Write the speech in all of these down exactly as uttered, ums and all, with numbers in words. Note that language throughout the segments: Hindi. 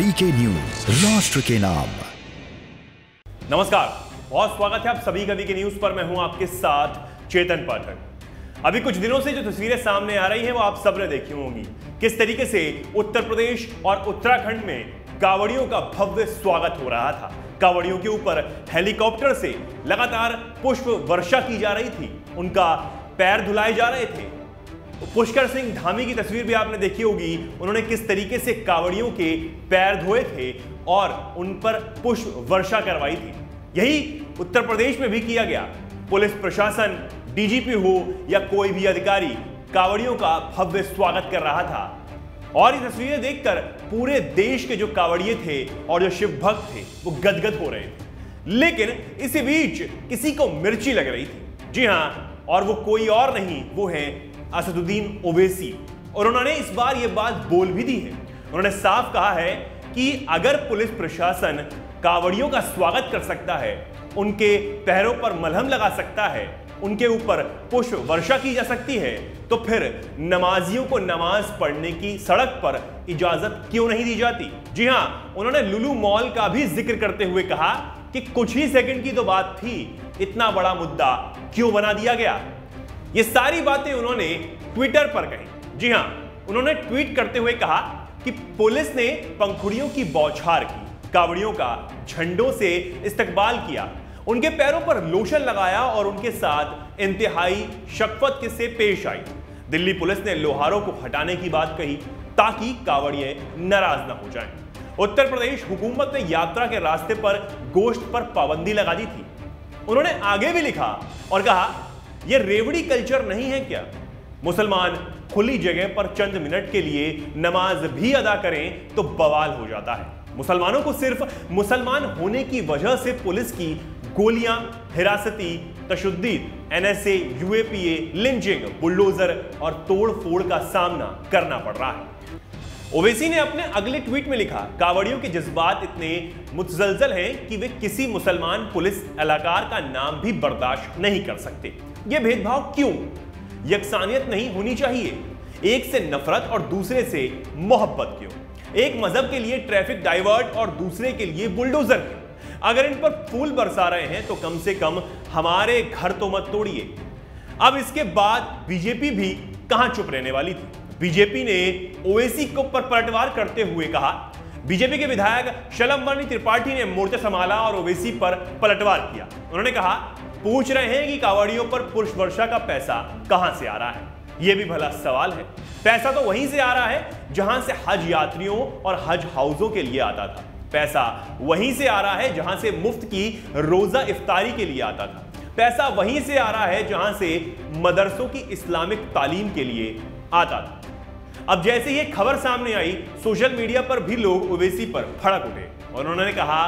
वीके न्यूज़, राष्ट्र के नाम। नमस्कार, बहुत स्वागत है आप सभी का वीके न्यूज़ पर। मैं हूं आपके साथ चेतन पाठक। अभी कुछ दिनों से जो तस्वीरें सामने आ रही हैं वो आप सबने देखी होंगी, किस तरीके से उत्तर प्रदेश और उत्तराखंड में कांवड़ियों का भव्य स्वागत हो रहा था। कांवड़ियों के ऊपर हेलीकॉप्टर से लगातार पुष्प वर्षा की जा रही थी, उनका पैर धुलाए जा रहे थे। पुष्कर सिंह धामी की तस्वीर भी आपने देखी होगी, उन्होंने किस तरीके से कांवड़ियों के पैर धोए थे और उन पर पुष्प वर्षा करवाई थी। यही उत्तर प्रदेश में भी किया गया। पुलिस प्रशासन, डीजीपी हो या कोई भी अधिकारी, कांवड़ियों का भव्य स्वागत कर रहा था। और ये तस्वीरें देखकर पूरे देश के जो कांवड़िए थे और जो शिव भक्त थे वो गदगद हो रहे थे। लेकिन इसी बीच किसी को मिर्ची लग रही थी। जी हाँ, और वो कोई और नहीं, वो है असदुद्दीन ओवेसी। और उन्होंने इस बार ये बात बोल भी दी है। उन्होंने साफ कहा है कि अगर पुलिस प्रशासन कांवड़ियों का स्वागत कर सकता है, उनके पैरों पर मलहम लगा सकता है, उनके ऊपर पुष्प वर्षा की जा सकती है, तो फिर नमाजियों को नमाज पढ़ने की सड़क पर इजाजत क्यों नहीं दी जाती। जी हाँ, उन्होंने लुलू मॉल का भी जिक्र करते हुए कहा कि कुछ ही सेकंड की तो बात थी, इतना बड़ा मुद्दा क्यों बना दिया गया। ये सारी बातें उन्होंने ट्विटर पर कही। जी हां, उन्होंने ट्वीट करते हुए कहा कि पुलिस ने पंखुड़ियों की बौछार की, कांवड़ियों का झंडों से इस्तकबाल किया, उनके पैरों पर लोशन लगाया और उनके साथ इंतहाई शफकत के से पेश आई। दिल्ली पुलिस ने लोहारों को हटाने की बात कही ताकि कांवड़िए नाराज ना हो जाएं। उत्तर प्रदेश हुकूमत ने यात्रा के रास्ते पर गोश्त पर पाबंदी लगा दी थी। उन्होंने आगे भी लिखा और कहा, ये रेवड़ी कल्चर नहीं है क्या? मुसलमान खुली जगह पर चंद मिनट के लिए नमाज भी अदा करें तो बवाल हो जाता है। मुसलमानों को सिर्फ मुसलमान होने की वजह से पुलिस की गोलियां, हिरासती तशद्दीद, N S A, U A P A, lynching, bulldozer और तोड़फोड़ का सामना करना पड़ रहा है। ओवेसी ने अपने अगले ट्वीट में लिखा, कांवड़ियों के जज्बात इतने मुतजलजल हैं कि वे किसी मुसलमान पुलिस एहलकार का नाम भी बर्दाश्त नहीं कर सकते। ये भेदभाव क्यों? यकसानियत नहीं होनी चाहिए। एक से नफरत और दूसरे से मोहब्बत क्यों? एक मजहब के लिए ट्रैफिक डाइवर्ट और दूसरे के लिए बुलडोजर क्यों? अगर इन पर फूल बरसा रहे हैं तो कम से कम हमारे घर तो मत तोड़िए। अब इसके बाद बीजेपी भी कहां चुप रहने वाली थी। बीजेपी ने ओवेसी को पर पलटवार करते हुए कहा, बीजेपी के विधायक शालिनी त्रिपाठी ने मोर्चा संभाला और ओवेसी पर पलटवार किया। उन्होंने कहा, पूछ रहे हैं कि कांवड़ियों पर पुष्प वर्षा का पैसा कहां से आ रहा है। यह भी भला सवाल है। पैसा तो वहीं से आ रहा है जहां से हज यात्रियों और हज हाउसों के लिए आता था। पैसा वहीं से आ रहा है जहां से मुफ्त की रोजा इफ्तारी के लिए आता था। पैसा वहीं से आ रहा है जहां से मदरसों की इस्लामिक तालीम के लिए आता था। अब जैसे ये खबर सामने आई, सोशल मीडिया पर भी लोग ओवेसी पर भड़क उठे और उन्होंने कहा,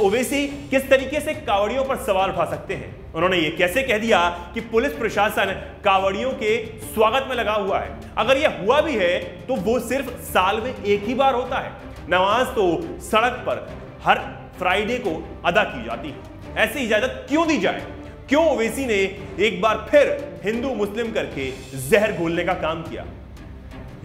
ओवेसी किस तरीके से कांवड़ियों पर सवाल उठा सकते हैं। उन्होंने ये कैसे कह दिया कि पुलिस प्रशासन कांवड़ियों के स्वागत में लगा हुआ है। अगर ये हुआ भी है तो वो सिर्फ साल में एक ही बार होता है। नमाज तो सड़क पर हर फ्राइडे को अदा की जाती है, ऐसी इजाजत क्यों दी जाए। क्यों ओवेसी ने एक बार फिर हिंदू मुस्लिम करके जहर घोलने का काम किया।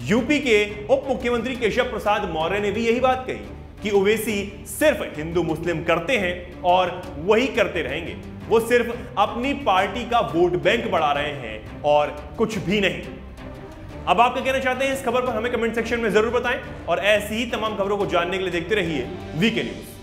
यूपी के उप मुख्यमंत्री केशव प्रसाद मौर्य ने भी यही बात कही कि ओवेसी सिर्फ हिंदू मुस्लिम करते हैं और वही करते रहेंगे। वो सिर्फ अपनी पार्टी का वोट बैंक बढ़ा रहे हैं और कुछ भी नहीं। अब आप क्या कहना चाहते हैं इस खबर पर, हमें कमेंट सेक्शन में जरूर बताएं और ऐसी ही तमाम खबरों को जानने के लिए देखते रहिए वीके न्यूज़।